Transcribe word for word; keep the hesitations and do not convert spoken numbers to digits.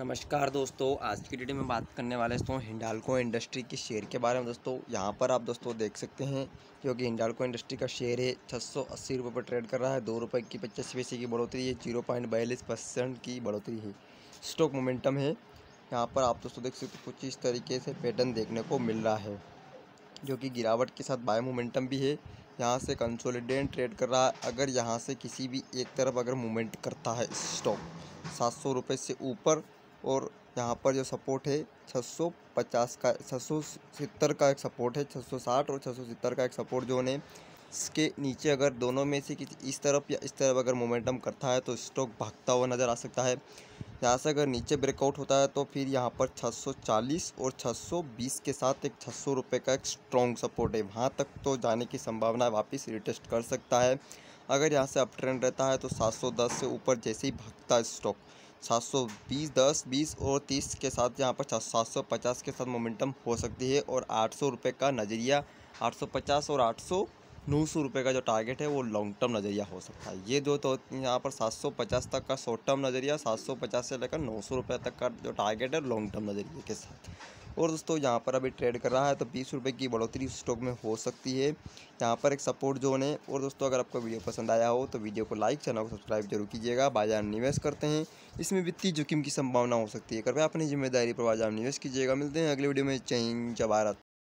नमस्कार दोस्तों, आज की वीडियो में बात करने वाले दोस्तों हिंडाल्को इंडस्ट्री के शेयर के बारे में। दोस्तों यहाँ पर आप दोस्तों देख सकते हैं क्योंकि हिंडाल्को इंडस्ट्री का शेयर है छः सौ अस्सी रुपये पर ट्रेड कर रहा है। दो रुपये की पचासी पैसे की बढ़ोतरी है, जीरो पॉइंट बयालीस परसेंट की बढ़ोतरी है। स्टॉक मोमेंटम है, यहाँ पर आप दोस्तों देख सकते कुछ इस तरीके से पैटर्न देखने को मिल रहा है जो कि गिरावट के साथ बाय मोमेंटम भी है। यहाँ से कंसोलिडेट ट्रेड कर रहा है। अगर यहाँ से किसी भी एक तरफ अगर मूवमेंट करता है स्टॉक सात सौ रुपये से ऊपर, और यहाँ पर जो सपोर्ट है छः सौ पचास का छः सौ सत्तर का एक सपोर्ट है, छः सौ साठ और छः सौ सत्तर का एक सपोर्ट जो है, इसके नीचे अगर दोनों में से किसी इस तरफ या इस तरफ अगर मोमेंटम करता है तो स्टॉक भागता हुआ नज़र आ सकता है। यहाँ से अगर नीचे ब्रेकआउट होता है तो फिर यहाँ पर छः सौ चालीस और छः सौ बीस के साथ एक छः सौ रुपये का एक स्ट्रॉन्ग सपोर्ट है, वहाँ तक तो जाने की संभावना वापस रिटेस्ट कर सकता है। अगर यहाँ से अप ट्रेंड रहता है तो सात सौ दस से ऊपर जैसे ही भागता है स्टॉक सात सौ बीस, दस, बीस और तीस के साथ यहाँ पर सात सौ पचास के साथ मोमेंटम हो सकती है। और आठ सौ रुपये का नज़रिया, आठ सौ पचास और आठ सौ नौ सौ रुपये का जो टारगेट है वो लॉन्ग टर्म नज़रिया हो सकता है। ये दो तो यहाँ पर सात सौ पचास तक का शॉर्ट टर्म नज़रिया, सात सौ पचास से लेकर नौ सौ रुपये तक का जो टारगेट है लॉन्ग टर्म नज़रिए के साथ। और दोस्तों यहाँ पर अभी ट्रेड कर रहा है तो बीस रुपये की बढ़ोतरी स्टॉक में हो सकती है। यहाँ पर एक सपोर्ट जोन है। और दोस्तों अगर आपको वीडियो पसंद आया हो तो वीडियो को लाइक, चैनल को सब्सक्राइब जरूर कीजिएगा। बाजार निवेश करते हैं, इसमें वित्तीय जोखिम की संभावना हो सकती है। कृपया अपनी जिम्मेदारी पर बाजार निवेश कीजिएगा। मिलते हैं अगले वीडियो में। जय हिंद, जय भारत।